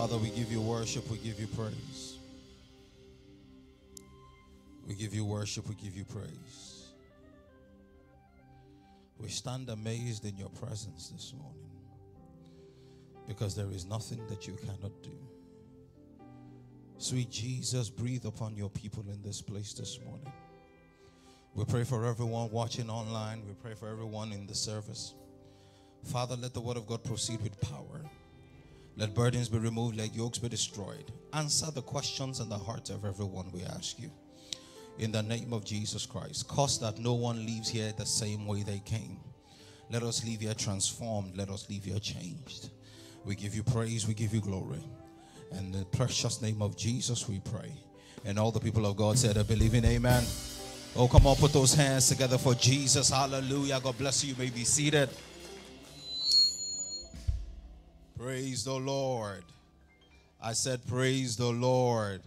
Father, we give you worship, we give you praise. We give you worship, we give you praise. We stand amazed in your presence this morning, because there is nothing that you cannot do. Sweet Jesus, breathe upon your people in this place this morning. We pray for everyone watching online. We pray for everyone in the service. Father, let the word of God proceed with power. Let burdens be removed, let yokes be destroyed. Answer the questions in the heart of everyone, we ask you. In the name of Jesus Christ, cause that no one leaves here the same way they came. Let us leave here transformed. Let us leave here changed. We give you praise, we give you glory. In the precious name of Jesus we pray. And all the people of God said, I believe in amen. Oh, come on, put those hands together for Jesus. Hallelujah. God bless you. You may be seated. Praise the Lord. I said, praise the Lord.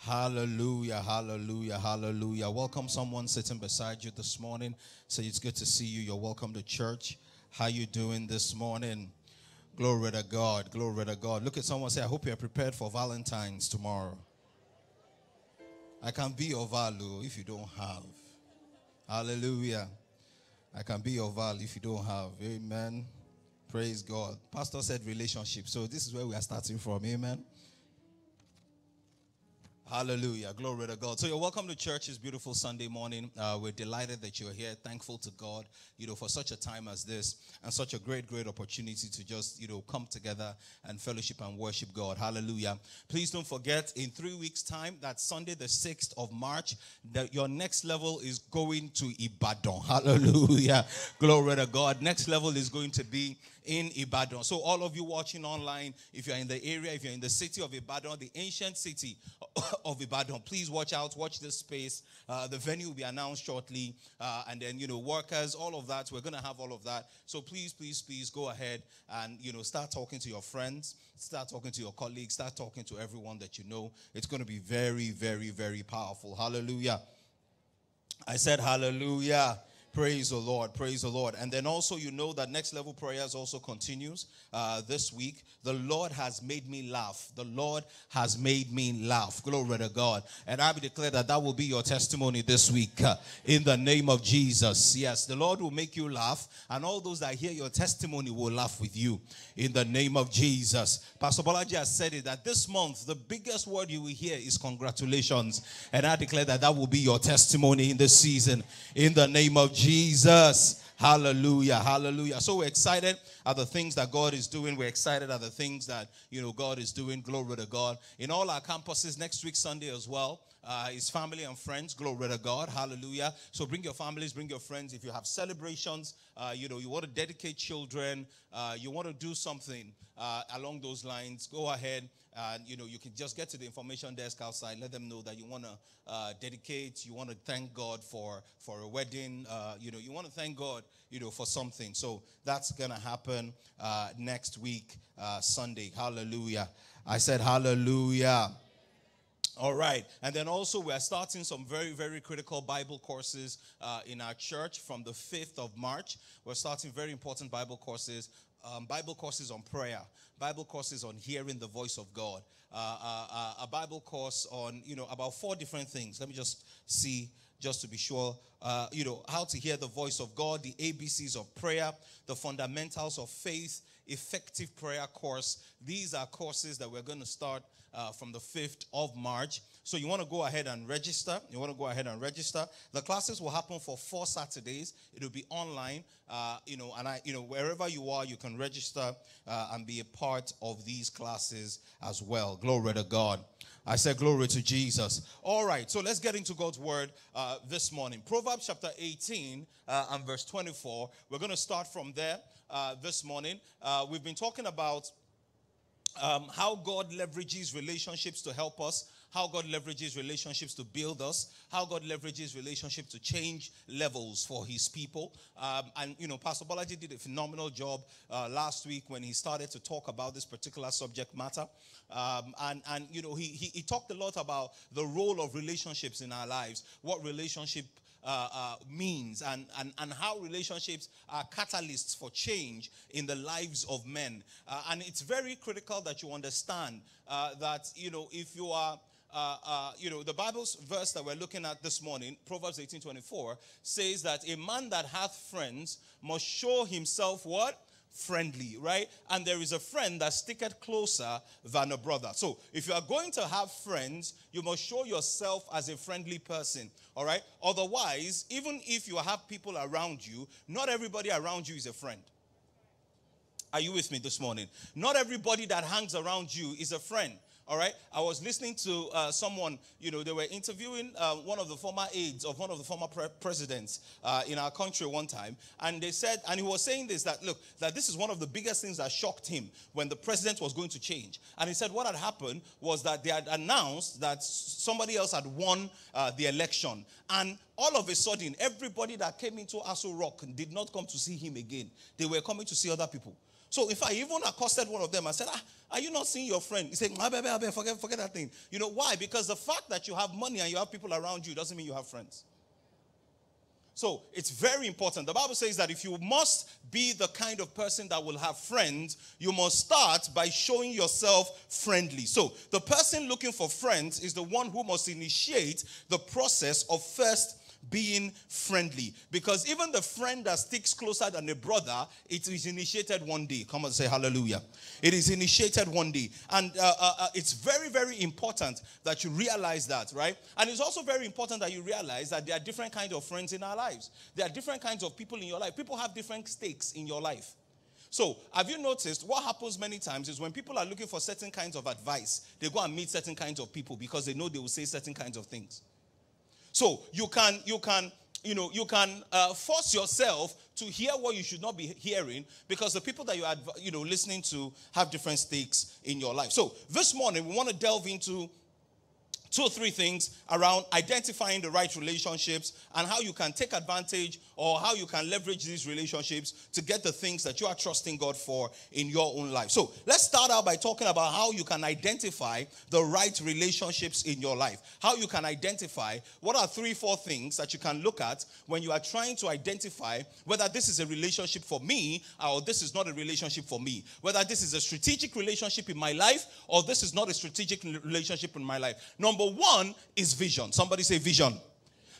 Hallelujah, hallelujah, hallelujah. Welcome someone sitting beside you this morning. Say, it's good to see you. You're welcome to church. How you doing this morning? Glory to God, glory to God. Look at someone, say, I hope you're prepared for Valentine's tomorrow. I can be your value if you don't have. Hallelujah. I can be your value if you don't have. Amen. Praise God. Pastor said relationship. So this is where we are starting from. Amen. Hallelujah. Glory to God. So you're welcome to church this beautiful Sunday morning. We're delighted that you're here. Thankful to God, for such a time as this and such a great, great opportunity to just, come together and fellowship and worship God. Hallelujah. Please don't forget, in 3 weeks' time, that Sunday, the 6th of March, that your next level is going to Ibadan. Hallelujah. Glory to God. Next level is going to be in Ibadan. So all of you watching online, if you're in the area, if you're in the city of Ibadan, the ancient city of Ibadan, please watch out, watch this space. The venue will be announced shortly. And then, workers, all of that. We're going to have all of that. So please, please, please go ahead and, start talking to your friends. Start talking to your colleagues. Start talking to everyone that you know. It's going to be very, very, very powerful. Hallelujah. I said hallelujah. Praise the Lord, praise the Lord. And then also, that Next Level Prayers also continues this week. The Lord has made me laugh. The Lord has made me laugh. Glory to God. And I declare that that will be your testimony this week in the name of Jesus. Yes, the Lord will make you laugh. And all those that hear your testimony will laugh with you in the name of Jesus. Pastor Bolaji has said it, that this month, the biggest word you will hear is congratulations. And I declare that that will be your testimony in this season in the name of Jesus. Hallelujah, hallelujah. So we're excited at the things that God is doing. We're excited at the things that, God is doing. Glory to God. In all our campuses, next week Sunday as well, is family and friends. Glory to God. Hallelujah. So bring your families, bring your friends. If you have celebrations, you want to dedicate children, you want to do something along those lines, go ahead. And, you can just get to the information desk outside. Let them know that you want to dedicate. You want to thank God for a wedding. You want to thank God, for something. So that's going to happen next week, Sunday. Hallelujah. I said hallelujah. All right. And then also we are starting some very, very critical Bible courses in our church from the 5th of March. We're starting very important Bible courses. Bible courses on prayer, Bible courses on hearing the voice of God, a Bible course on, about 4 different things. Let me just see, just to be sure, how to hear the voice of God, the ABCs of prayer, the fundamentals of faith, effective prayer course. These are courses that we're going to start from the 5th of March. So you want to go ahead and register. You want to go ahead and register. The classes will happen for 4 Saturdays. It will be online, and wherever you are, you can register and be a part of these classes as well. Glory to God. I said glory to Jesus. All right, so let's get into God's word this morning. Proverbs chapter 18 and verse 24. We're going to start from there this morning. We've been talking about how God leverages relationships to help us, how God leverages relationships to build us, how God leverages relationships to change levels for his people. And, Pastor Bolaji did a phenomenal job last week when he started to talk about this particular subject matter. And he talked a lot about the role of relationships in our lives, what relationship means and how relationships are catalysts for change in the lives of men. And it's very critical that you understand that, you know, if you are, the Bible's verse that we're looking at this morning, Proverbs 18:24, says that a man that hath friends must show himself what? Friendly, right? And there is a friend that sticketh closer than a brother. So if you are going to have friends, you must show yourself as a friendly person, all right? Otherwise, even if you have people around you, not everybody around you is a friend. Are you with me this morning? Not everybody that hangs around you is a friend. All right, I was listening to someone, you know, they were interviewing one of the former aides of one of the former presidents in our country one time. And they said, and he was saying this, that look, that this is one of the biggest things that shocked him when the president was going to change. And he said what had happened was that they had announced that somebody else had won the election. And all of a sudden, everybody that came into Aso Rock did not come to see him again. They were coming to see other people. So if I even accosted one of them, I said, are you not seeing your friend? He said, forget that thing. You know why? Because the fact that you have money and you have people around you doesn't mean you have friends. So it's very important. The Bible says that if you must be the kind of person that will have friends, you must start by showing yourself friendly. So the person looking for friends is the one who must initiate the process of first being friendly, because even the friend that sticks closer than a brother, it is initiated one day. Come on, say hallelujah. It is initiated one day. And it's very, very important that you realize that, right? And it's also very important that you realize that there are different kinds of friends in our lives. There are different kinds of people in your life. People have different stakes in your life. So, have you noticed what happens many times is when people are looking for certain kinds of advice, they go and meet certain kinds of people because they know they will say certain kinds of things. So you can force yourself to hear what you should not be hearing because the people that you are, you know, listening to have different stakes in your life. So this morning we want to delve into 2 or 3 things around identifying the right relationships and how you can take advantage or how you can leverage these relationships to get the things that you are trusting God for in your own life. So let's start out by talking about how you can identify the right relationships in your life. How you can identify what are 3 or 4 things that you can look at when you are trying to identify whether this is a relationship for me or this is not a relationship for me. Whether this is a strategic relationship in my life or this is not a strategic relationship in my life. Number 1 is vision. Somebody say vision.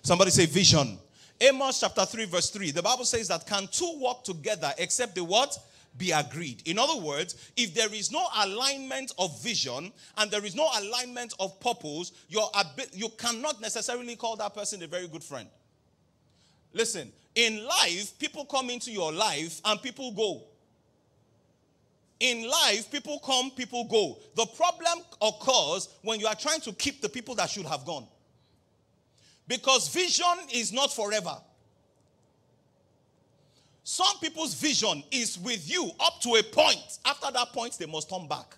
Somebody say vision. Amos chapter 3 verse 3. The Bible says that can two walk together except they what? Be agreed. In other words, if there is no alignment of vision and there is no alignment of purpose, you cannot necessarily call that person a very good friend. Listen, in life, people come into your life and people go. In life, people come, people go. The problem occurs when you are trying to keep the people that should have gone. Because vision is not forever. Some people's vision is with you up to a point. After that point, they must turn back.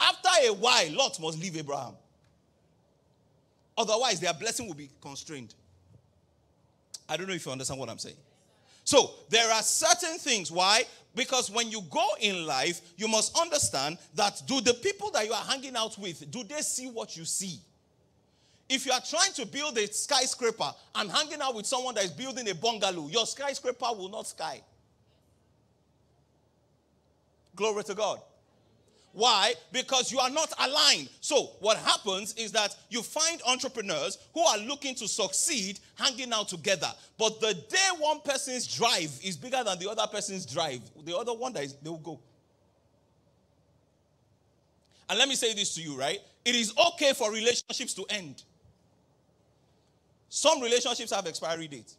After a while, Lot must leave Abraham. Otherwise, their blessing will be constrained. I don't know if you understand what I'm saying. So, there are certain things. Why? Because when you go in life, you must understand that do the people that you are hanging out with, do they see what you see? If you are trying to build a skyscraper and hanging out with someone that is building a bungalow, your skyscraper will not sky. Glory to God. Why? Because you are not aligned. So, what happens is that you find entrepreneurs who are looking to succeed hanging out together. But the day one person's drive is bigger than the other person's drive, the other one, they will go. And let me say this to you, right? It is okay for relationships to end. Some relationships have expiry dates.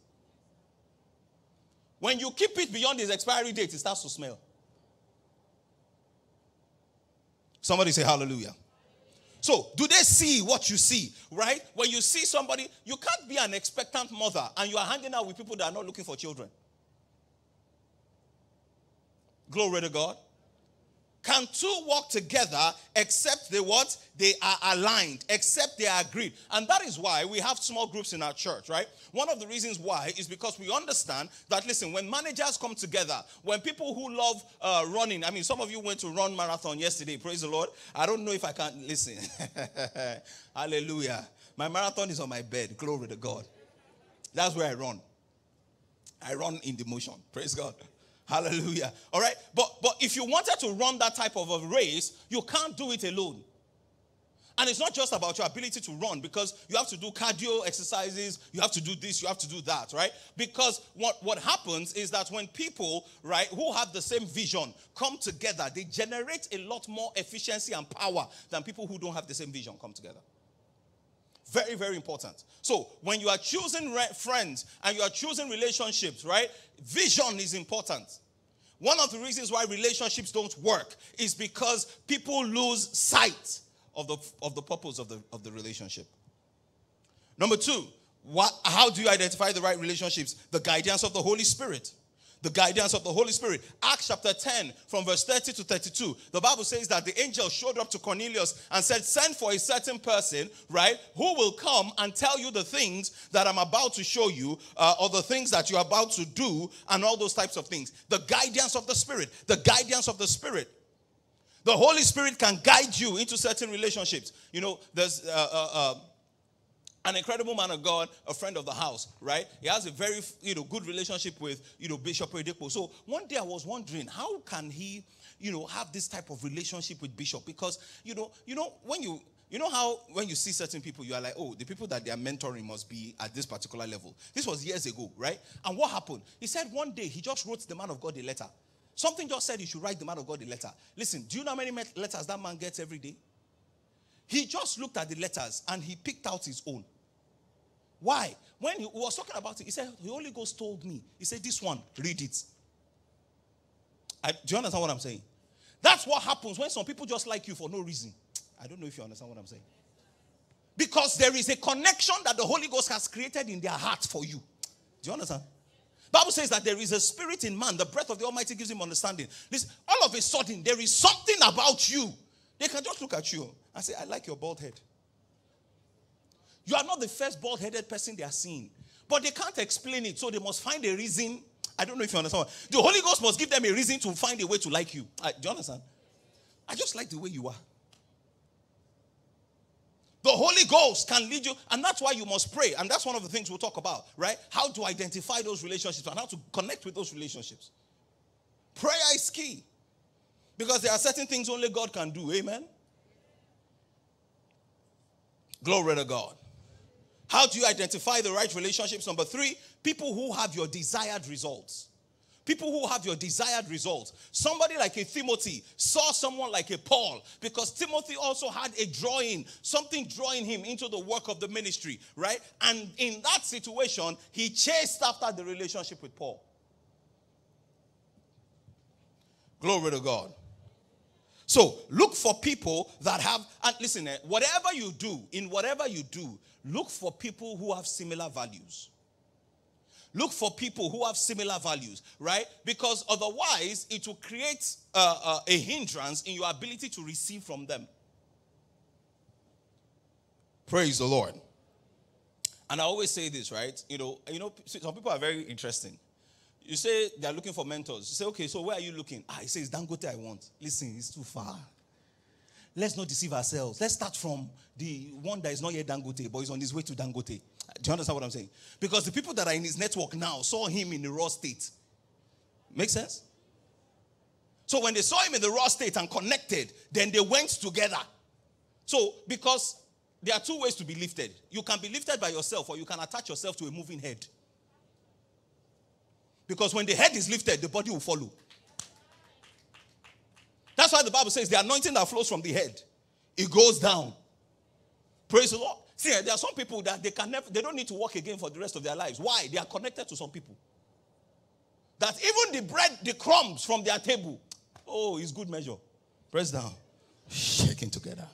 When you keep it beyond its expiry date, it starts to smell. Somebody say hallelujah. So, do they see what you see, right? When you see somebody, you can't be an expectant mother and you are hanging out with people that are not looking for children. Glory to God. Can two walk together except they what? They are aligned, except they are agreed. And that is why we have small groups in our church, right? One of the reasons why is because we understand that, listen, when managers come together, when people who love running, I mean, some of you went to run marathon yesterday, praise the Lord. I don't know if I can, listen. Hallelujah. My marathon is on my bed, glory to God. That's where I run. I run in the motion. Praise God. Hallelujah. All right. But if you wanted to run that type of a race, you can't do it alone. And it's not just about your ability to run, because you have to do cardio exercises, you have to do this, you have to do that, right? Because what happens is that when people, right, who have the same vision come together, they generate a lot more efficiency and power than people who don't have the same vision come together. Very, very important. So when you are choosing friends and you are choosing relationships, right, vision is important. One of the reasons why relationships don't work is because people lose sight of the purpose of the relationship. Number two, how do you identify the right relationships? The guidance of the Holy Spirit. The guidance of the Holy Spirit. Acts chapter 10 from verse 30 to 32. The Bible says that the angel showed up to Cornelius and said, send for a certain person, right, who will come and tell you the things that I'm about to show you or the things that you're about to do and all those types of things. The guidance of the Spirit. The guidance of the Spirit. The Holy Spirit can guide you into certain relationships. You know, there's an incredible man of God, a friend of the house, right? He has a very, good relationship with, Bishop Oyedepo. So one day I was wondering, how can he, have this type of relationship with Bishop? Because, when you see certain people, you are like, oh, the people that they are mentoring must be at this particular level. This was years ago, right? And what happened? He said one day he just wrote the man of God a letter. Something just said you should write the man of God a letter. Listen, do you know how many letters that man gets every day? He just looked at the letters and he picked out his own. Why? When he was talking about it, he said, the Holy Ghost told me. He said, this one, read it. Do you understand what I'm saying? That's what happens when some people just like you for no reason. I don't know if you understand what I'm saying. Because there is a connection that the Holy Ghost has created in their heart for you. Do you understand? Bible says that there is a spirit in man. The breath of the Almighty gives him understanding. Listen, all of a sudden, there is something about you. They can just look at you and say, I like your bald head. You are not the first bald-headed person they are seeing. But they can't explain it, so they must find a reason. I don't know if you understand. The Holy Ghost must give them a reason to find a way to like you. Do you understand? I just like the way you are. The Holy Ghost can lead you, and that's why you must pray. And that's one of the things we'll talk about, right? How to identify those relationships and how to connect with those relationships. Prayer is key. Because there are certain things only God can do. Amen? Glory to God. How do you identify the right relationships? Number three, people who have your desired results. People who have your desired results. Somebody like a Timothy saw someone like a Paul, because Timothy also had a drawing, something drawing him into the work of the ministry, right? And in that situation, he chased after the relationship with Paul. Glory to God. So look for people that have, and listen, whatever you do, in whatever you do, look for people who have similar values. Look for people who have similar values, right? Because otherwise, it will create a hindrance in your ability to receive from them. Praise the Lord. And I always say this, right? Some people are very interesting. You say they're looking for mentors. You say, okay, so where are you looking? He says, Dangote I want. Listen, it's too far. Let's not deceive ourselves. Let's start from the one that is not yet Dangote, but is on his way to Dangote. Do you understand what I'm saying? Because the people that are in his network now saw him in the raw state. Make sense? So when they saw him in the raw state and connected, then they went together. So, because there are two ways to be lifted. You can be lifted by yourself, or you can attach yourself to a moving head. Because when the head is lifted, the body will follow. That's why the Bible says the anointing that flows from the head, it goes down. Praise the Lord. See, there are some people that they don't need to walk again for the rest of their lives. Why? They are connected to some people. That even the bread, the crumbs from their table, oh, it's good measure. Press down. Shaking together.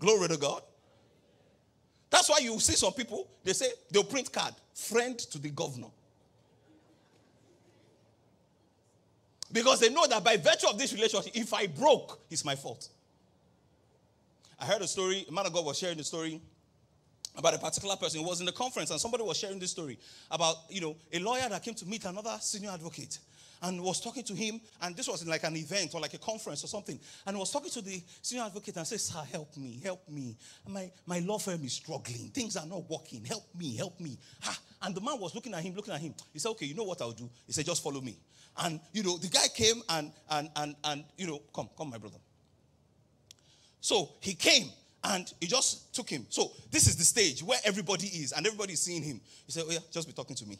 Glory to God. That's why you see some people, they say, they'll print card, friend to the governor. Because they know that by virtue of this relationship, if I broke, it's my fault. I heard a story, a man of God was sharing the story about a particular person. It was in the conference, and somebody was sharing this story about, a lawyer that came to meet another senior advocate. and was talking to him, and this was in like an event or like a conference or something, and was talking to the senior advocate and said, "Sir, help me. My law firm is struggling. Things are not working. Help me. Ha! And the man was looking at him. He said, "Okay, you know what I'll do?" He said, "Just follow me." And, you know, the guy came and you know, come, my brother. So he came. And he just took him. So this is the stage where everybody is, and everybody is seeing him. He said, "Oh yeah, just be talking to me.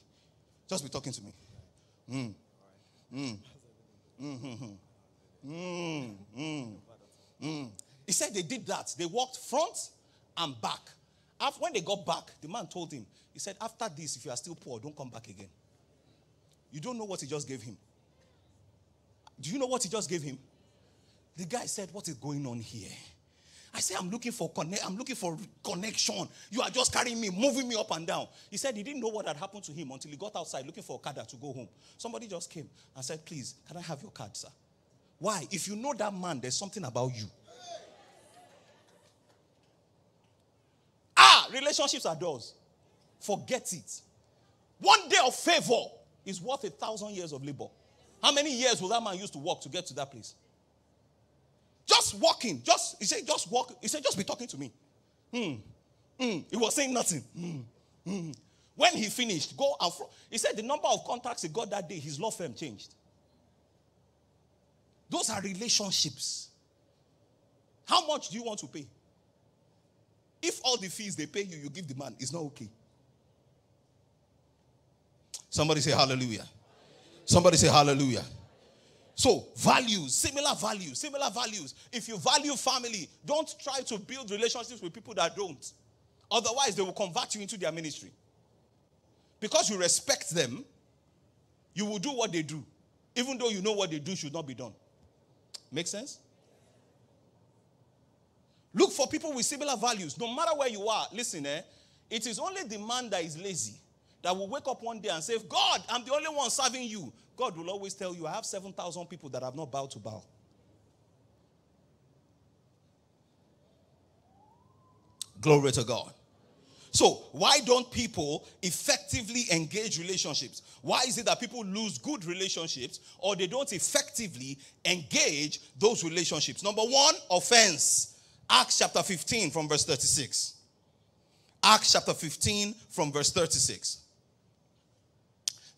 He said they did that. They walked front and back. When they got back, the man told him, he said, "After this, if you are still poor, don't come back again." You don't know what he just gave him. Do you know what he just gave him? The guy said, "What is going on here? I said, I'm looking for connection. You are just carrying me, moving me up and down." He said he didn't know what had happened to him until he got outside looking for Okada to go home. Somebody just came and said, "Please, can I have your card, sir?" Why? If you know that man, there's something about you. Relationships are doors. Forget it. One day of favor is worth 1,000 years of labor. How many years will that man use to walk to get to that place? Just walking. He said, just walk. He said, "Just be talking to me." He was saying nothing. When he finished, go out. He said the number of contacts he got that day, his law firm changed. Those are relationships. How much do you want to pay? If all the fees they pay you, you give the man, it's not okay. Somebody say hallelujah. Somebody say hallelujah. So, values, similar values. If you value family, don't try to build relationships with people that don't. Otherwise, they will convert you into their ministry. Because you respect them, you will do what they do, even though you know what they do should not be done. Make sense? Look for people with similar values. No matter where you are, listen, it is only the man that is lazy that will wake up one day and say, "God, I'm the only one serving you." God will always tell you, "I have 7,000 people that have not bowed to bow." Glory to God. So, why don't people effectively engage relationships? Why is it that people lose good relationships or they don't effectively engage those relationships? Number one, offense. Acts chapter 15 from verse 36. Acts chapter 15 from verse 36.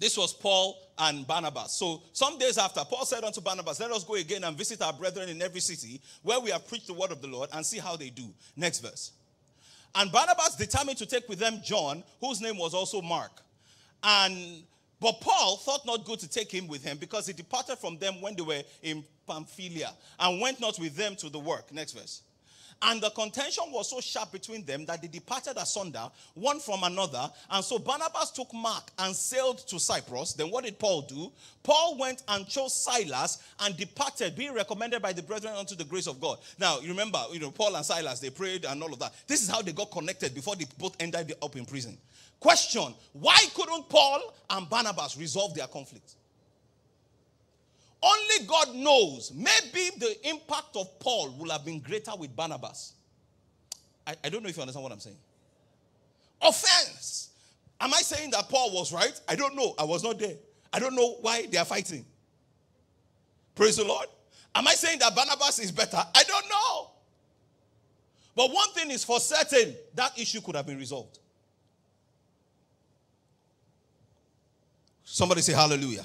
This was Paul and Barnabas. So some days after, Paul said unto Barnabas, "Let us go again and visit our brethren in every city where we have preached the word of the Lord and see how they do." Next verse. And Barnabas determined to take with them John, whose name was also Mark. But Paul thought not good to take him with him because he departed from them when they were in Pamphylia and went not with them to the work. Next verse. And the contention was so sharp between them that they departed asunder, one from another. And so Barnabas took Mark and sailed to Cyprus. Then what did Paul do? Paul went and chose Silas and departed, being recommended by the brethren unto the grace of God. Now, you remember, Paul and Silas, they prayed and all of that. This is how they got connected before they both ended up in prison. Question, why couldn't Paul and Barnabas resolve their conflict? Only God knows. Maybe the impact of Paul would have been greater with Barnabas. I don't know if you understand what I'm saying. Offense. Am I saying that Paul was right? I don't know. I was not there. I don't know why they are fighting. Praise the Lord. Am I saying that Barnabas is better? I don't know. But one thing is for certain, that issue could have been resolved. Somebody say hallelujah.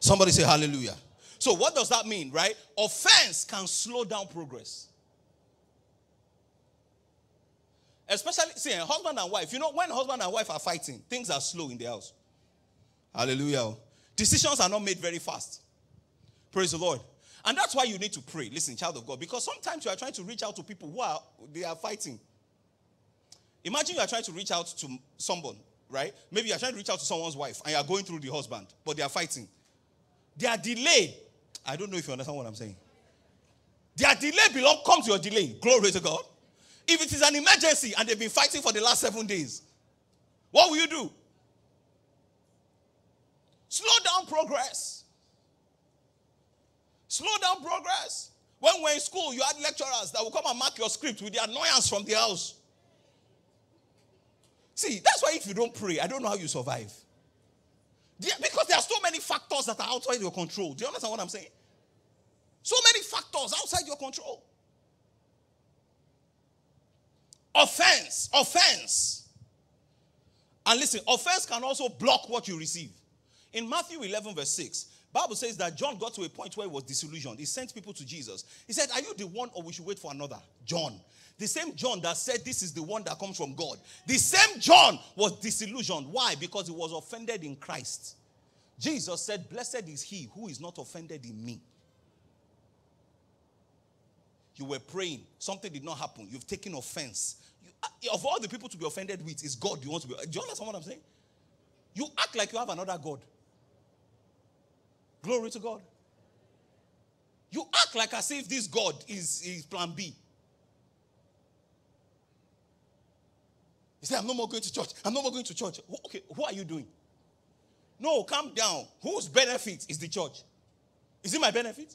Somebody say hallelujah. So what does that mean, right? Offense can slow down progress. Especially, see, husband and wife. When husband and wife are fighting, things are slow in the house. Hallelujah. Decisions are not made very fast. Praise the Lord. And that's why you need to pray. Listen, child of God. Because sometimes you are trying to reach out to people who are fighting. Imagine you are trying to reach out to someone, right? Maybe you are trying to reach out to someone's wife and you are going through the husband, but they are fighting. They are delayed. I don't know if you understand what I'm saying. Their delay comes to your delay. Glory to God. If it is an emergency and they've been fighting for the last 7 days, what will you do? Slow down progress. Slow down progress. When we were in school, you had lecturers that would come and mark your script with the annoyance from the house. See, that's why if you don't pray, I don't know how you survive. Because there are so many factors that are outside your control. Do you understand what I'm saying? So many factors outside your control. Offense. And listen, offense can also block what you receive. In Matthew 11 verse 6, Bible says that John got to a point where he was disillusioned. He sent people to Jesus. He said, are you the one or we should wait for another? John. The same John that said this is the one that comes from God. The same John was disillusioned. Why? Because he was offended in Christ. Jesus said, blessed is he who is not offended in me. You were praying. Something did not happen. You've taken offense. Of all the people to be offended with is God you want to be. Do you understand what I'm saying? You act like you have another God. Glory to God. You act like as if this God is plan B. He said, I'm no more going to church. I'm no more going to church. Okay, what are you doing? No, calm down. Whose benefit is the church? Is it my benefit?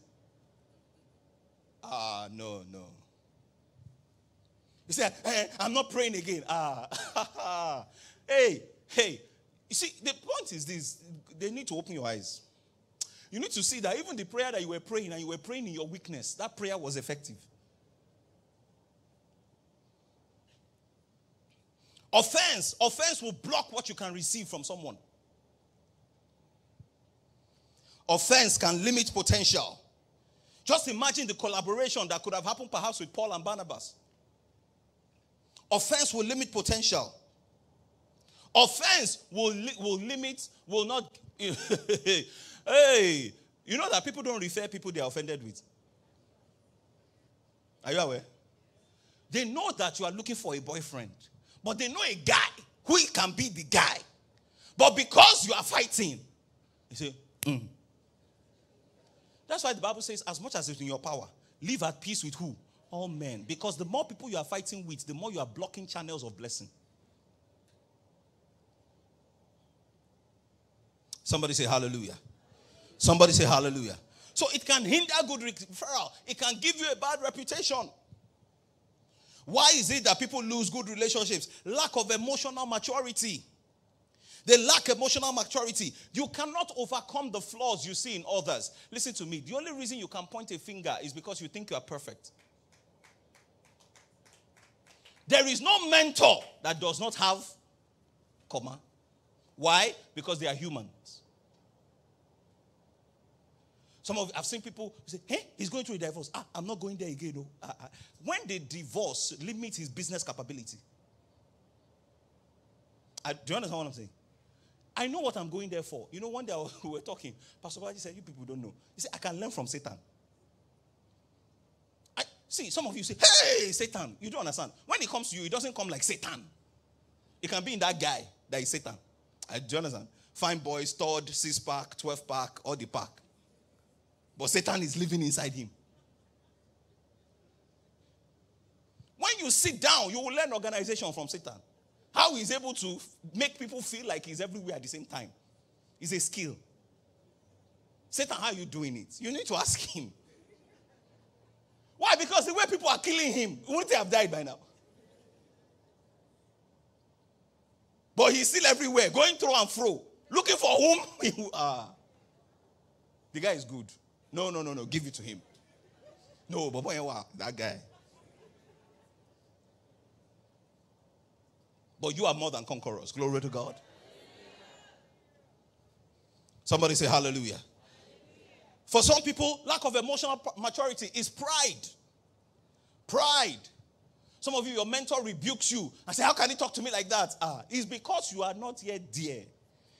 No. He said, hey, I'm not praying again. Hey. You see, the point is this. They need to open your eyes. You need to see that even the prayer that you were praying, and you were praying in your weakness, that prayer was effective. Offense will block what you can receive from someone. Offense can limit potential. Just imagine the collaboration that could have happened perhaps with Paul and Barnabas. Offense will limit potential. Offense will not... Hey, you know that people don't refer people they are offended with. Are you aware? They know that you are looking for a boyfriend. But they know a guy who can be the guy. But because you are fighting, you say, That's why the Bible says, as much as it's in your power, live at peace with who? All men. Because the more people you are fighting with, the more you are blocking channels of blessing. Somebody say hallelujah. Somebody say hallelujah. So it can hinder good referral. It can give you a bad reputation. Why is it that people lose good relationships? Lack of emotional maturity. They lack emotional maturity. You cannot overcome the flaws you see in others. Listen to me. The only reason you can point a finger is because you think you are perfect. There is no mentor that does not have comma. Why? Because they are humans. I've seen people say, hey, he's going through a divorce. I'm not going there again. No. When the divorce limits his business capability. Do you understand what I'm saying? I know what I'm going there for. You know, one day we were talking. Pastor Bolaji said, you people don't know. He said, I can learn from Satan. See, some of you say, hey, Satan. You don't understand. When it comes to you, it doesn't come like Satan. It can be in that guy that is Satan. Do you understand? Fine boys, third, 6-pack, 12-pack, all the pack. But Satan is living inside him. When you sit down, you will learn organization from Satan. How he's able to make people feel like he's everywhere at the same time. It's a skill. Satan, how are you doing it? You need to ask him. Why? Because the way people are killing him, wouldn't they have died by now? But he's still everywhere, going through and fro, looking for whom he are. The guy is good. No. Give it to him. No, but boy, that guy. But you are more than conquerors. Glory to God. Somebody say hallelujah. For some people, lack of emotional maturity is pride. Pride. Some of you, your mentor rebukes you and say, how can he talk to me like that? It's because you are not yet there.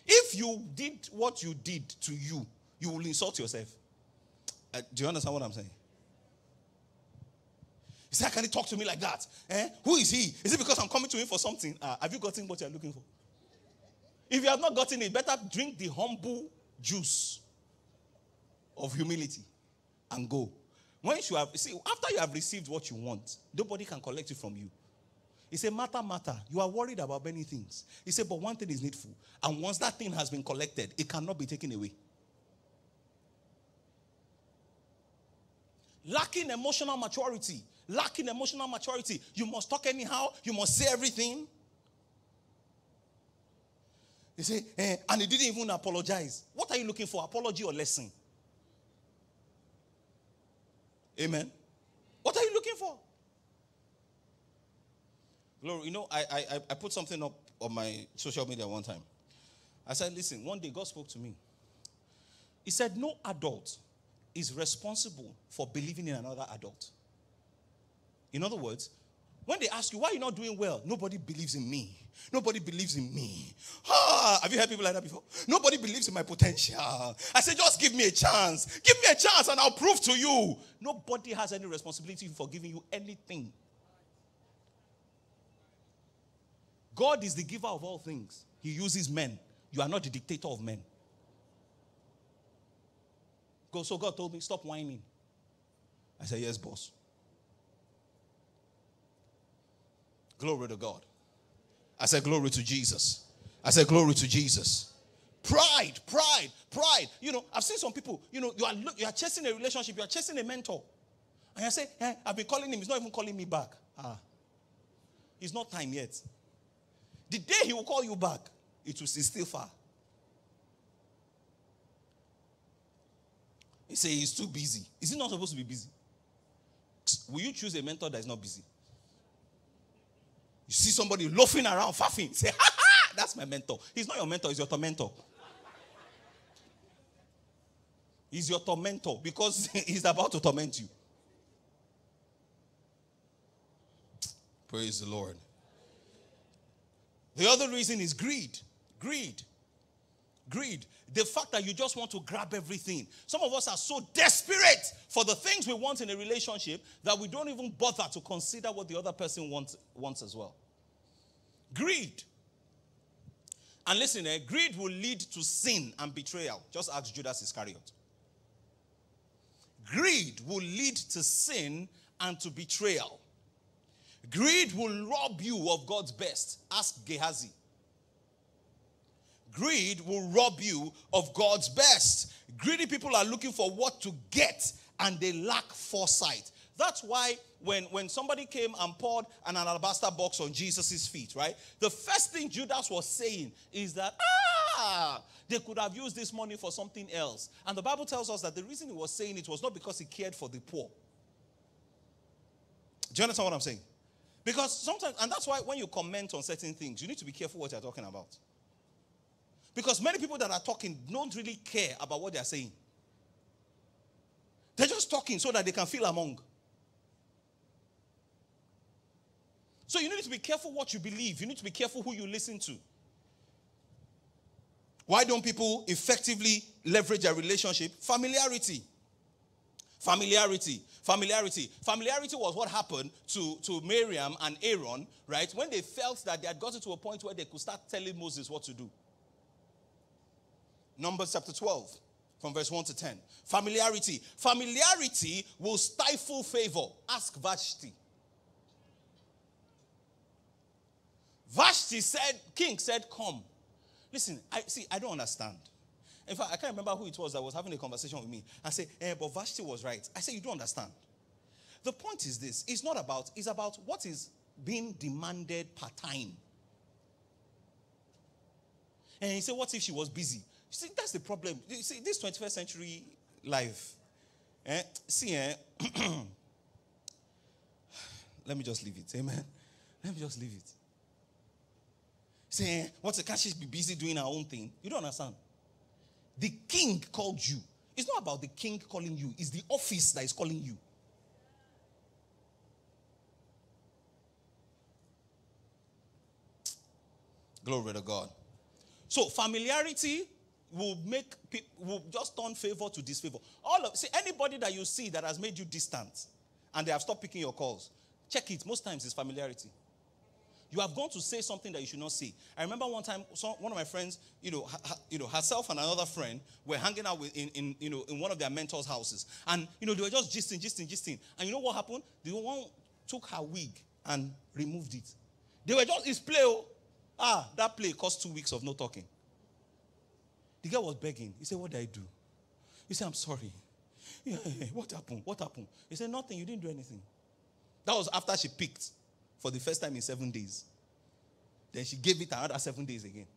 If you did what you did to you, you will insult yourself. Do you understand what I'm saying? He said, how can he talk to me like that? Who is he? Is it because I'm coming to him for something? Have you gotten what you're looking for? If you have not gotten it, better drink the humble juice of humility and go. Once you have, see, after you have received what you want, nobody can collect it from you. He said, matter, you are worried about many things. He said, but one thing is needful. And once that thing has been collected, it cannot be taken away. Lacking emotional maturity. You must talk anyhow. You must say everything. They say, and he didn't even apologize. What are you looking for, apology or lesson? Amen. What are you looking for? Lord, you know, I put something up on my social media one time. I said, listen, one day God spoke to me. He said, no adult is responsible for believing in another adult. In other words, when they ask you, why are you not doing well? Nobody believes in me. Nobody believes in me. Ah, have you heard people like that before? Nobody believes in my potential. I say, just give me a chance. Give me a chance and I'll prove to you. Nobody has any responsibility for giving you anything. God is the giver of all things. He uses men. You are not the dictator of men. So God told me, stop whining. I said, yes, boss. Glory to God. I said, glory to Jesus. I said, glory to Jesus. Pride, pride, pride. You know, I've seen some people, you know, you are chasing a relationship, you are chasing a mentor. And I say, I've been calling him, he's not even calling me back. It's not time yet. The day he will call you back, it will still far. He says he's too busy. Is he not supposed to be busy? Will you choose a mentor that is not busy? You see somebody loafing around, faffing. Say, ha ha, that's my mentor. He's not your mentor, he's your tormentor. He's your tormentor because he's about to torment you. Praise the Lord. The other reason is greed. Greed. Greed. The fact that you just want to grab everything. Some of us are so desperate for the things we want in a relationship that we don't even bother to consider what the other person wants as well. Greed. And listen, greed will lead to sin and betrayal. Just ask Judas Iscariot. Greed will lead to sin and to betrayal. Greed will rob you of God's best. Ask Gehazi. Greed will rob you of God's best. Greedy people are looking for what to get and they lack foresight. That's why when somebody came and poured an alabaster box on Jesus' feet, right? The first thing Judas was saying is that, they could have used this money for something else. And the Bible tells us that the reason he was saying it was not because he cared for the poor. Do you understand what I'm saying? Because sometimes, and that's why when you comment on certain things, you need to be careful what you're talking about. Because many people that are talking don't really care about what they are saying. They're just talking so that they can feel among. So you need to be careful what you believe. You need to be careful who you listen to. Why don't people effectively leverage their relationship? Familiarity. Familiarity. Familiarity. Familiarity was what happened to Miriam and Aaron, right? When they felt that they had gotten to a point where they could start telling Moses what to do. Numbers chapter 12, from verse 1 to 10. Familiarity. Familiarity will stifle favor. Ask Vashti. Vashti said, King said, come. Listen, I don't understand. In fact, I can't remember who it was that was having a conversation with me. I said, but Vashti was right. I said, you don't understand. The point is this. It's about what is being demanded per time. And he said, what if she was busy? See, that's the problem. You see, this 21st century life. Let me just leave it. Amen. Let me just leave it. See, can't she be busy doing her own thing? You don't understand. The king called you. It's not about the king calling you. It's the office that is calling you. Glory to God. So familiarity will just turn favor to disfavor. Anybody that you see that has made you distant and they have stopped picking your calls, check it. Most times it's familiarity. You have gone to say something that you should not say. I remember one time, one of my friends, herself and another friend were hanging out in one of their mentors' houses, and they were just gisting, and you know what happened? The one took her wig and removed it. They were just that play cost 2 weeks of no talking. The girl was begging. He said, what did I do? He said, I'm sorry. What happened? What happened? He said, nothing. You didn't do anything. That was after she picked for the first time in 7 days. Then she gave it another 7 days again.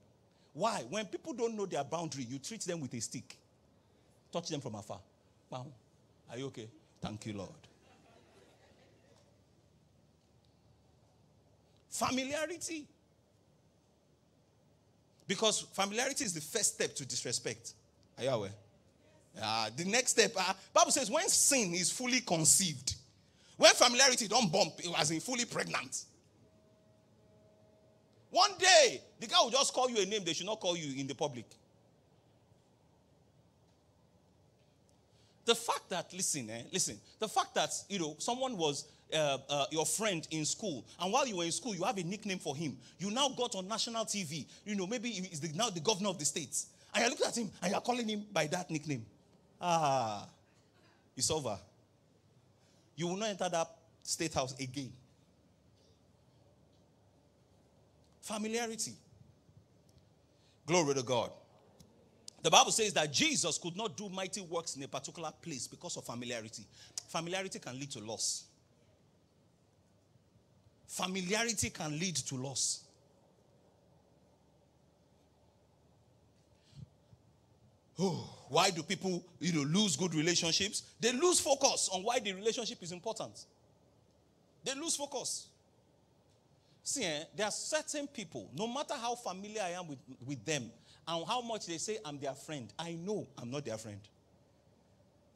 Why? When people don't know their boundary, you treat them with a stick. Touch them from afar. Wow. Are you okay? Thank you, Lord. Familiarity. Because familiarity is the first step to disrespect. Are you aware? Yes. The next step, Bible says, when sin is fully conceived, when familiarity don't bump, as in fully pregnant. One day, the guy will just call you a name they should not call you in the public. The fact that, the fact that, someone was your friend in school, and while you were in school, you have a nickname for him. You now got on national TV, maybe he's now the governor of the state. And you look at him, and you're calling him by that nickname. Ah, it's over. You will not enter that state house again. Familiarity. Glory to God. The Bible says that Jesus could not do mighty works in a particular place because of familiarity. Familiarity can lead to loss. Familiarity can lead to loss. Oh, why do people, lose good relationships? They lose focus on why the relationship is important. They lose focus. See, there are certain people, no matter how familiar I am with them, and how much they say I'm their friend, I know I'm not their friend.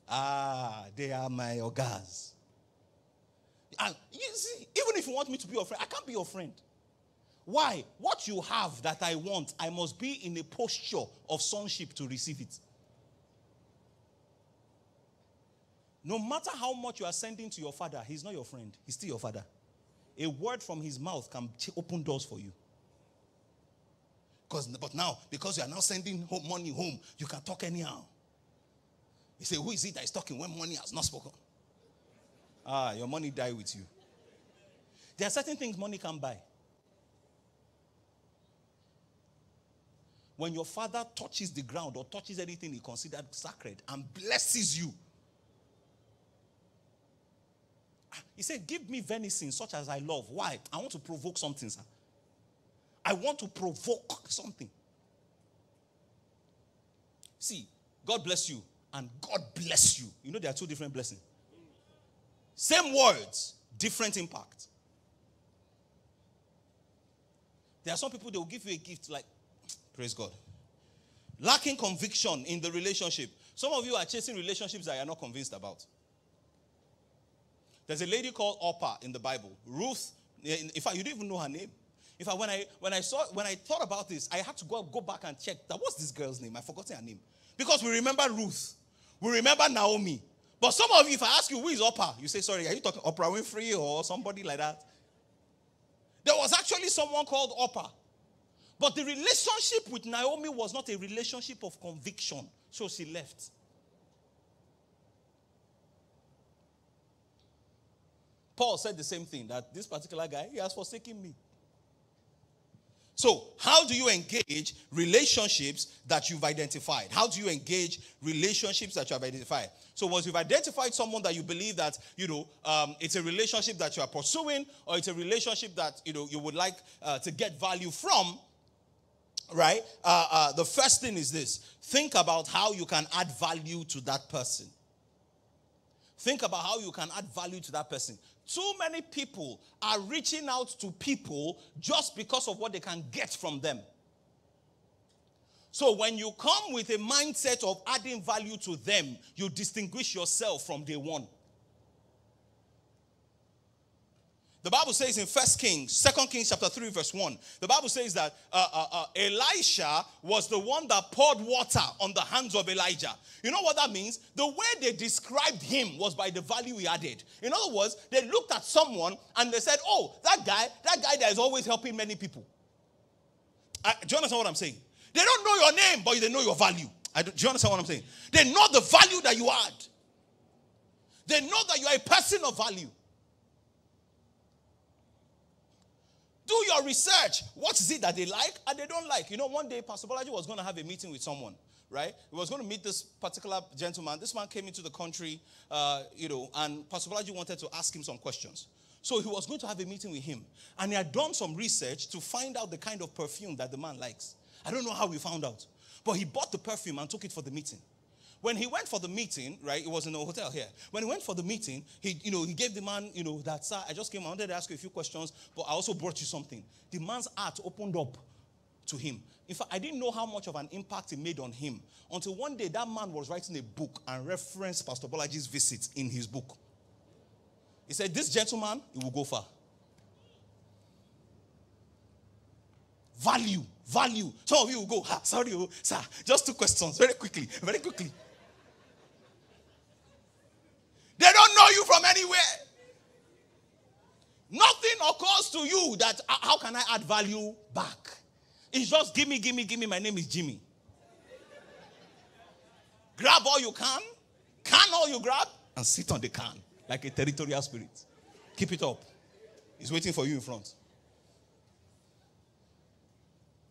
Ah, they are my ogas. And you see, even if you want me to be your friend, I can't be your friend. Why? What you have that I want, I must be in a posture of sonship to receive it. No matter how much you are sending to your father, he's not your friend. He's still your father. A word from his mouth can open doors for you. But now, because you are now sending money home, you can talk anyhow. You say, who is it that is talking when money has not spoken? Ah, your money die with you. There are certain things money can buy. When your father touches the ground or touches anything he considered sacred and blesses you, he said, give me venison such as I love. Why? I want to provoke something, sir. I want to provoke something. See, God bless you and God bless you. There are two different blessings. Same words, different impact. There are some people, they will give you a gift like, praise God. Lacking conviction in the relationship. Some of you are chasing relationships that you are not convinced about. There's a lady called Orpah in the Bible. Ruth, in fact, you don't even know her name. In fact, when I thought about this, I had to go back and check that what's this girl's name? I've forgotten her name. Because we remember Ruth. We remember Naomi. But some of you, if I ask you, who is Orpah? You say, sorry, are you talking Oprah Winfrey or somebody like that? There was actually someone called Orpah. But the relationship with Naomi was not a relationship of conviction. So she left. Paul said the same thing, that this particular guy, he has forsaken me. So, how do you engage relationships that you've identified? How do you engage relationships that you have identified? So, once you've identified someone that you believe that, it's a relationship that you are pursuing, or it's a relationship that, you would like to get value from, right? The first thing is this. Think about how you can add value to that person. Think about how you can add value to that person. Too many people are reaching out to people just because of what they can get from them. So when you come with a mindset of adding value to them, you distinguish yourself from day one. The Bible says in 1 Kings, 2 Kings chapter 3 verse 1, the Bible says that Elisha was the one that poured water on the hands of Elijah. You know what that means? The way they described him was by the value he added. In other words, they looked at someone and they said, oh, that guy that is always helping many people. Do you understand what I'm saying? They don't know your name, but they know your value. Do you understand what I'm saying? They know the value that you add. They know that you are a person of value. Do your research. What is it that they like and they don't like? One day, Pastor Bolaji was going to have a meeting with someone, right? He was going to meet this particular gentleman. This man came into the country, and Pastor Bolaji wanted to ask him some questions. So he was going to have a meeting with him. And he had done some research to find out the kind of perfume that the man likes. I don't know how we found out. But he bought the perfume and took it for the meeting. When he went for the meeting, right, it was in a hotel here. When he went for the meeting, he gave the man, that, sir, I just came, I wanted to ask you a few questions, but I also brought you something. The man's heart opened up to him. In fact, I didn't know how much of an impact it made on him until one day that man was writing a book and referenced Pastor Bolaji's visit in his book. He said, this gentleman, he will go far. Value, value. Some of you will go, ah, sorry, sir, just two questions, very quickly, very quickly. They don't know you from anywhere. Nothing occurs to you that, how can I add value back? It's just gimme, gimme, gimme, my name is Jimmy. Grab all you can all you grab, and sit on the can, like a territorial spirit. Keep it up. He's waiting for you in front.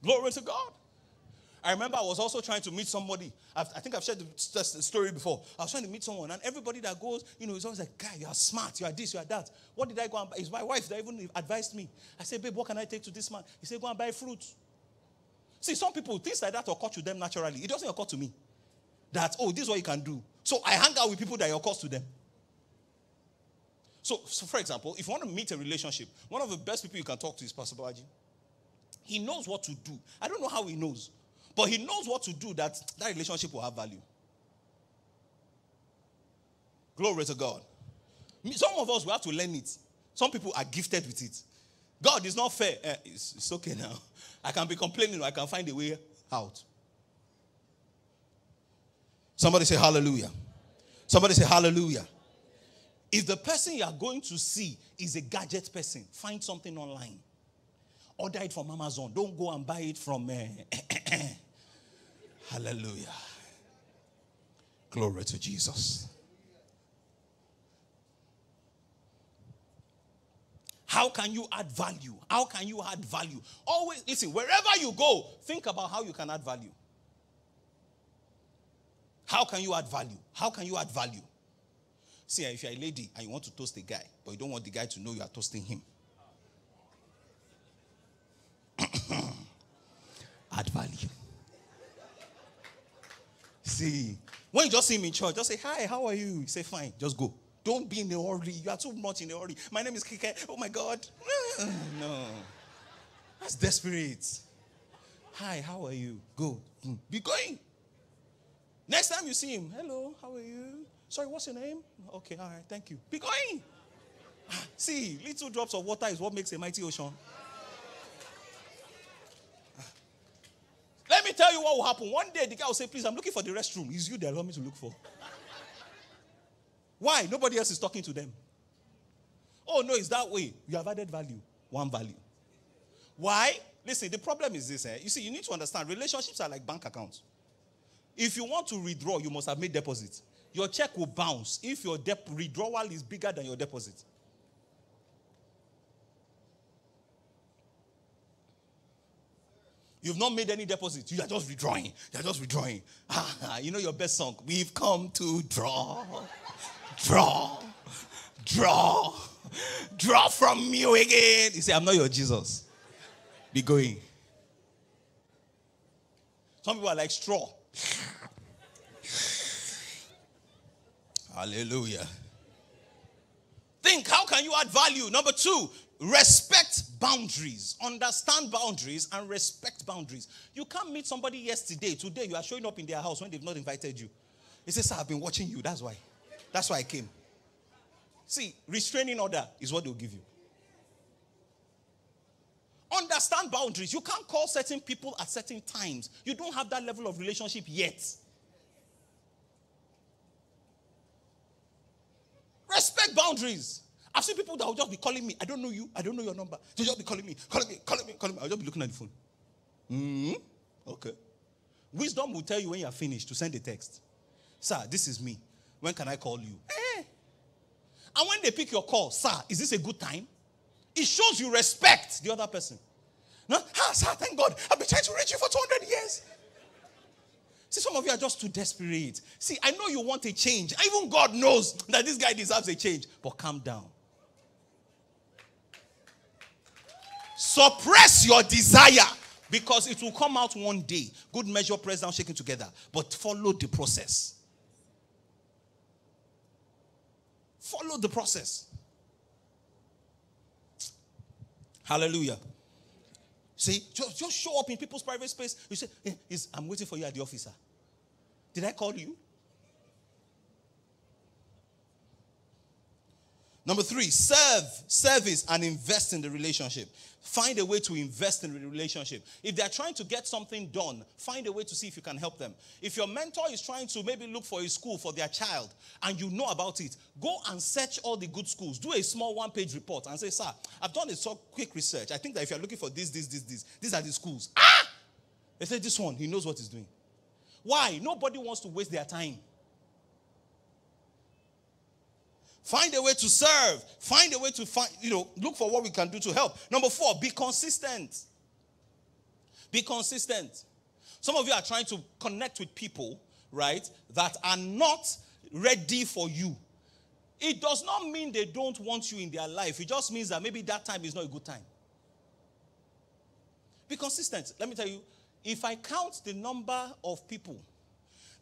Glory to God. I remember I was also trying to meet somebody. I think I've shared the story before. I was trying to meet someone, and everybody that goes, is always like, guy, you are smart, you are this, you are that. What did I go and buy? It's my wife that even advised me. I said, babe, what can I take to this man? He said, go and buy fruit. See, some people, things like that occur to them naturally. It doesn't occur to me that, oh, this is what you can do. So I hang out with people that occurs to them. So, for example, if you want to meet a relationship, one of the best people you can talk to is Pastor Bolaji. He knows what to do. I don't know how he knows. But he knows what to do that relationship will have value. Glory to God. Some of us, we have to learn it. Some people are gifted with it. God is not fair. It's okay now. I can be complaining. I can find a way out. Somebody say hallelujah. Somebody say hallelujah. If the person you are going to see is a gadget person, find something online. Order it from Amazon. Don't go and buy it from... Hallelujah. Glory to Jesus. How can you add value? How can you add value? Always, listen, wherever you go, think about how you can add value. How can you add value? How can you add value? See, if you're a lady and you want to toast a guy, but you don't want the guy to know you are toasting him. Add value. See, when you just see him in church, just say, hi, how are you? You say, fine, just go. Don't be in a hurry. You are too much in a hurry. My name is Kike. Oh, my God. No. That's desperate. Hi, how are you? Go. Be going. Next time you see him, hello, how are you? Sorry, what's your name? Okay, all right, thank you. Be going. See, little drops of water is what makes a mighty ocean. Let me tell you what will happen. One day, the guy will say, please, I'm looking for the restroom. It's you they allow me to look for. Why? Nobody else is talking to them. Oh, no, it's that way. You have added value. One value. Why? Listen, the problem is this. You see, you need to understand, relationships are like bank accounts. If you want to withdraw, you must have made deposits. Your check will bounce if your withdrawal is bigger than your deposit. You've not made any deposits. You are just withdrawing. You are just withdrawing. You know your best song. We've come to draw, draw, draw, draw from you again. You say, I'm not your Jesus. Be going. Some people are like straw. Hallelujah. Think, how can you add value? Number two. Respect boundaries. Understand boundaries and respect boundaries. You can't meet somebody yesterday. Today, you are showing up in their house when they've not invited you. He says, sir, I've been watching you. That's why. That's why I came. See, restraining order is what they'll give you. Understand boundaries. You can't call certain people at certain times. You don't have that level of relationship yet. Respect boundaries. I've seen people that will just be calling me. I don't know you. I don't know your number. They'll just be calling me. Calling me. Calling me. Calling me. I'll just be looking at the phone. Okay. Wisdom will tell you when you are finished to send a text. Sir, this is me. When can I call you? Eh. And when they pick your call, sir, is this a good time? It shows you respect the other person. No, ah, sir, thank God. I've been trying to reach you for 200 years. See, some of you are just too desperate. See, I know you want a change. Even God knows that this guy deserves a change. But calm down. Suppress your desire. Because it will come out one day. Good measure, pressed down, shaken together. But follow the process. Follow the process. Hallelujah. See, just show up in people's private space. You say, hey, I'm waiting for you at the office. Sir. Did I call you? Number three, serve, service, and invest in the relationship. Find a way to invest in the relationship. If they're trying to get something done, find a way to see if you can help them. If your mentor is trying to maybe look for a school for their child and you know about it, go and search all the good schools. Do a small one-page report and say, sir, I've done a quick research. I think that if you're looking for this, these are the schools. Ah! They say, this one, he knows what he's doing. Why? Nobody wants to waste their time. Find a way to serve. Find a way to find, look for what we can do to help. Number four, be consistent. Be consistent. Some of you are trying to connect with people, right, that are not ready for you. It does not mean they don't want you in their life. It just means that maybe that time is not a good time. Be consistent. Let me tell you, if I count the number of people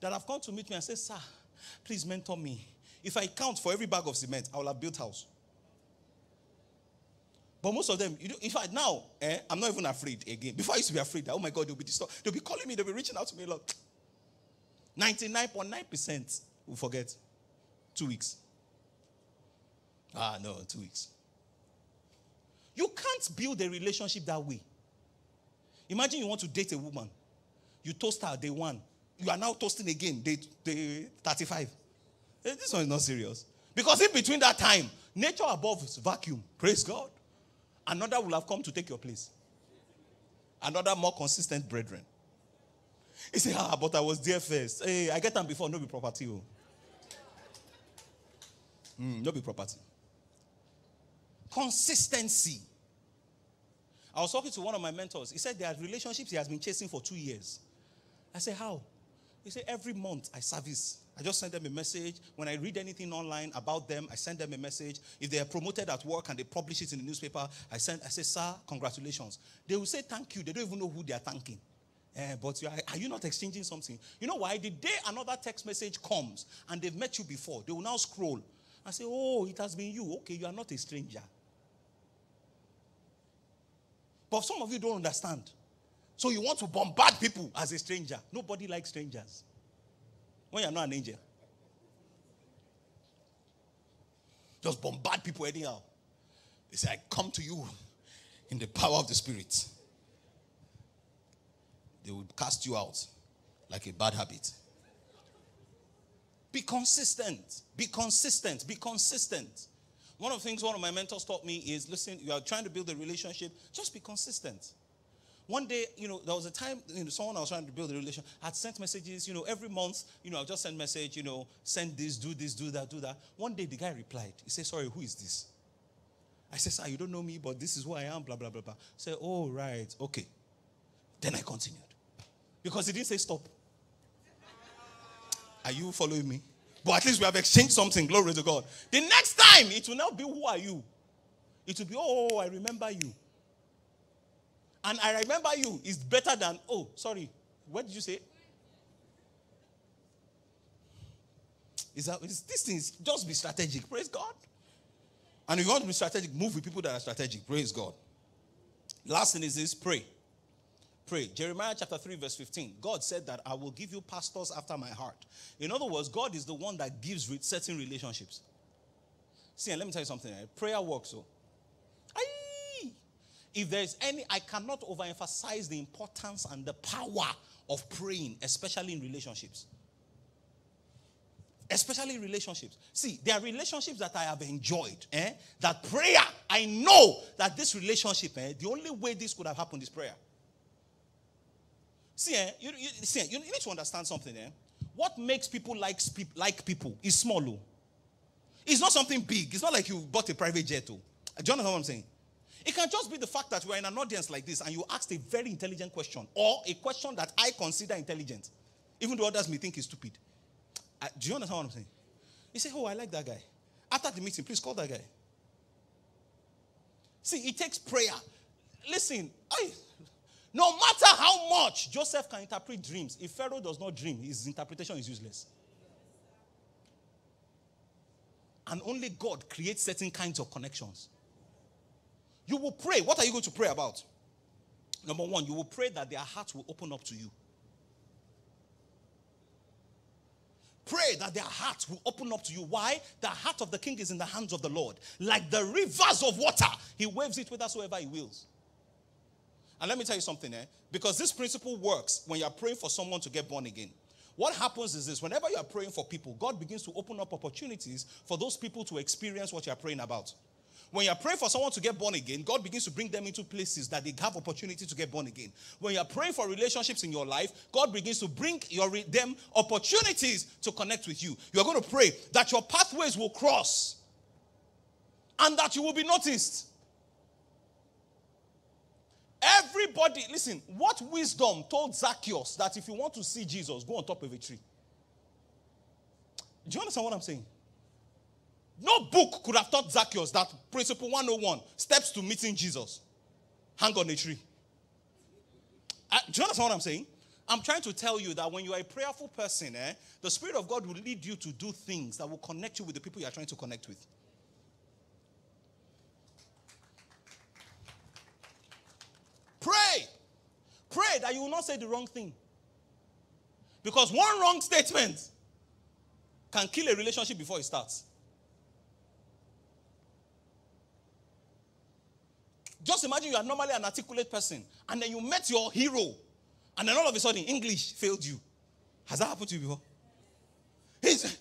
that have come to meet me and say, sir, please mentor me. If I count for every bag of cement, I will have built house. But most of them, in fact, now, I'm not even afraid again. Before I used to be afraid that, oh my God, they'll be disturbed. They'll be calling me, they'll be reaching out to me a lot. 99.9% will forget. 2 weeks. Ah, no, 2 weeks. You can't build a relationship that way. Imagine you want to date a woman. You toast her day one. You are now toasting again day 35. This one is not serious. Because in between that time, nature above is vacuum. Praise God. Another will have come to take your place. Another more consistent brethren. He said, but I was there first. Hey, I get them before, no be property. No be property. Consistency. I was talking to one of my mentors. He said there are relationships he has been chasing for 2 years. I said, how? He said, every month I service. I just send them a message. When I read anything online about them, I send them a message. If they are promoted at work and they publish it in the newspaper, I say, sir, congratulations. They will say thank you. They don't even know who they are thanking. But are you not exchanging something? You know why? The day another text message comes and they've met you before, they will now scroll and say, oh, it has been you. Okay, you are not a stranger. But some of you don't understand. So you want to bombard people as a stranger. Nobody likes strangers. When you're not an angel. Just bombard people anyhow. They say, I come to you in the power of the Spirit. They will cast you out like a bad habit. Be consistent. Be consistent. Be consistent. One of the things one of my mentors taught me is, listen, you are trying to build a relationship. Just be consistent. One day, there was a time, someone I was trying to build a relation. I'd sent messages, every month, I'll just send message, send this, do that, do that. One day, the guy replied. He said, sorry, who is this? I said, sir, you don't know me, but this is who I am, blah, blah, blah, blah. He said, oh, right, okay. Then I continued. Because he didn't say stop. Are you following me? But at least we have exchanged something, glory to God. The next time, it will not be who are you. It will be, oh, I remember you. And I remember you is better than, oh, sorry, what did you say? These things, just be strategic, praise God. And if you want to be strategic, move with people that are strategic, praise God. Last thing is this, pray. Pray. Jeremiah chapter 3 verse 15. God said that I will give you pastors after my heart. In other words, God is the one that gives certain relationships. See, and let me tell you something. Prayer works, though. If there is any, I cannot overemphasize the importance and the power of praying, especially in relationships. Especially in relationships. See, there are relationships that I have enjoyed. That prayer, I know that this relationship, the only way this could have happened is prayer. See, you need to understand something. What makes people like people is small. It's not something big. It's not like you bought a private jet. Do you understand what I'm saying? It can just be the fact that we're in an audience like this and you asked a very intelligent question or a question that I consider intelligent, even though others may think is stupid. Do you understand what I'm saying? You say, oh, I like that guy. After the meeting, please call that guy. See, it takes prayer. Listen, No matter how much Joseph can interpret dreams, if Pharaoh does not dream, his interpretation is useless. And only God creates certain kinds of connections. You will pray. What are you going to pray about? Number one, you will pray that their hearts will open up to you. Pray that their hearts will open up to you. Why? The heart of the king is in the hands of the Lord. Like the rivers of water, he waves it whithersoever he wills. And let me tell you something, because this principle works when you are praying for someone to get born again. What happens is this. Whenever you are praying for people, God begins to open up opportunities for those people to experience what you are praying about. When you are praying for someone to get born again, God begins to bring them into places that they have opportunity to get born again. When you are praying for relationships in your life, God begins to bring them opportunities to connect with you. You are going to pray that your pathways will cross and that you will be noticed. Everybody, listen, what wisdom told Zacchaeus that if you want to see Jesus, go on top of a tree? Do you understand what I'm saying? No book could have taught Zacchaeus that principle 101, steps to meeting Jesus, hang on a tree. Do you understand what I'm saying? I'm trying to tell you that when you are a prayerful person, the Spirit of God will lead you to do things that will connect you with the people you are trying to connect with. Pray. Pray that you will not say the wrong thing. Because one wrong statement can kill a relationship before it starts. Just imagine you are normally an articulate person and then you met your hero and then all of a sudden English failed you. Has that happened to you before? He's,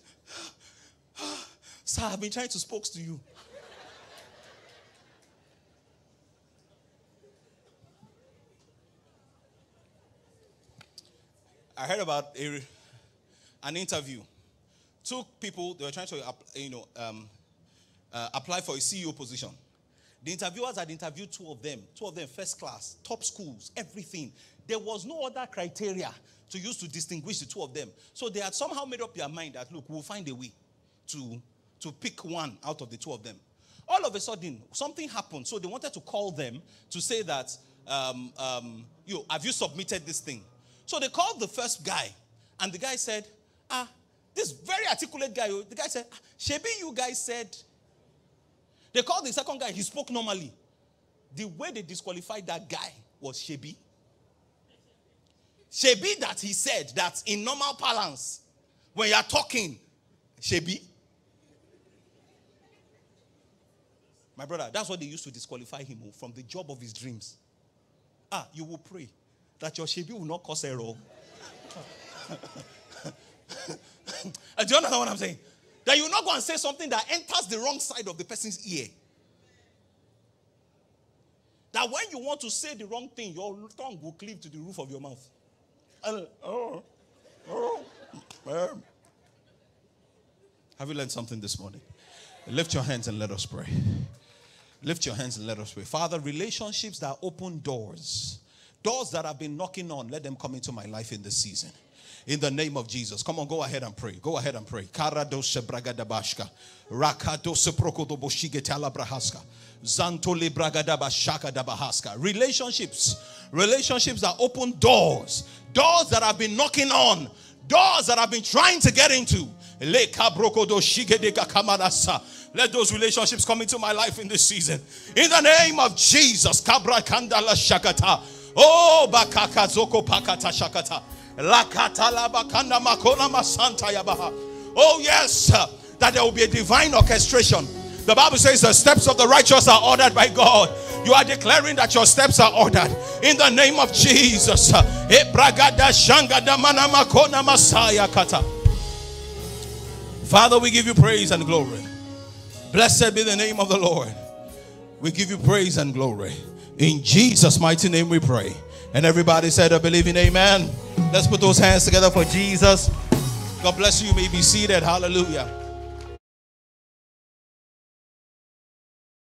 sir, I've been trying to speak to you. I heard about an interview. Two people, they were trying to apply for a CEO position. The interviewers had interviewed two of them first class, top schools, everything. There was no other criteria to use to distinguish the two of them. So they had somehow made up their mind that, look, we'll find a way to pick one out of the two of them. All of a sudden, something happened. So they wanted to call them to say that, have you submitted this thing? So they called the first guy, and the guy said, this very articulate guy, the guy said, Shebi, you guys said. They called the second guy. He spoke normally. The way they disqualified that guy was Shebi. Shebi that he said that in normal parlance, when you are talking, Shebi. My brother, that's what they used to disqualify him from the job of his dreams. You will pray that your Shebi will not cause error. Do you understand what I'm saying? That you will not go and say something that enters the wrong side of the person's ear. That when you want to say the wrong thing, your tongue will cleave to the roof of your mouth. And, have you learned something this morning? Lift your hands and let us pray. Lift your hands and let us pray. Father, relationships that open doors, doors that have been knocking on, let them come into my life in this season. In the name of Jesus. Come on, go ahead and pray. Go ahead and pray. Karadoshe bragadabashka. Rakadose prokodoboshige talabrahaska. Zantole bragadabashaka dabahaska. Relationships that open doors. Doors that have been knocking on. Doors that I've been trying to get into. Let those relationships come into my life in this season. In the name of Jesus. Kabra kandala shakata. Oh, bakaka zoko pakata shakata. Oh yes, that there will be a divine orchestration. The Bible says the steps of the righteous are ordered by God. You are declaring that your steps are ordered. In the name of Jesus. Father, we give you praise and glory. Blessed be the name of the Lord. We give you praise and glory. In Jesus' mighty name we pray. And everybody said, I believe in amen. Let's put those hands together for Jesus. God bless you. You may be seated. Hallelujah.